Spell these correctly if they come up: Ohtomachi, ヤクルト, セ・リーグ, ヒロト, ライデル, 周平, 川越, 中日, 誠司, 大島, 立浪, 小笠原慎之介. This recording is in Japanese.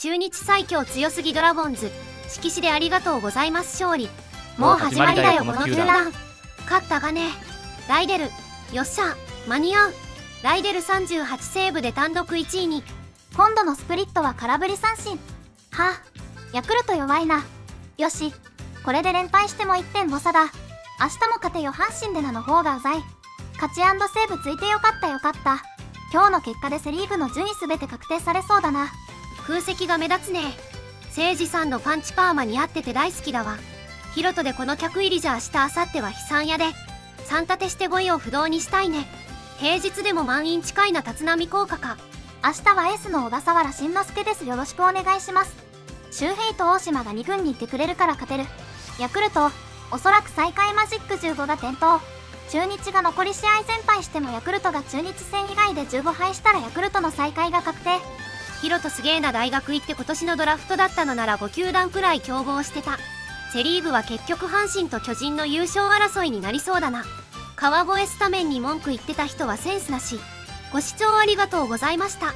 中日最強強すぎドラゴンズ、色紙でありがとうございます勝利。もう始まりだよこの球団。勝ったがね。ライデル、よっしゃ、間に合う。ライデル38セーブで単独1位に。今度のスプリットは空振り三振。はあ、ヤクルト弱いな。よし、これで連敗しても1点誤差だ。明日も勝てよ阪神でなの方がうざい。勝ち&セーブついてよかったよかった。今日の結果でセ・リーグの順位すべて確定されそうだな。空席が目立つね。誠司さんのパンチパーマ似合ってて大好きだわ。ヒロトでこの客入りじゃ明日明後日は悲惨やで。3立てして5位を不動にしたいね。平日でも満員近いな立浪効果か。明日はエースの小笠原慎之介ですよろしくお願いします。周平と大島が2軍に行ってくれるから勝てる。ヤクルト、おそらく最下位マジック15が点灯。中日が残り試合全敗してもヤクルトが中日戦以外で15敗したらヤクルトの最下位が確定。ヒロトすげえな大学行って今年のドラフトだったのなら5球団くらい競合してた。セリーグは結局阪神と巨人の優勝争いになりそうだな。川越スタメンに文句言ってた人はセンスなし。ご視聴ありがとうございました。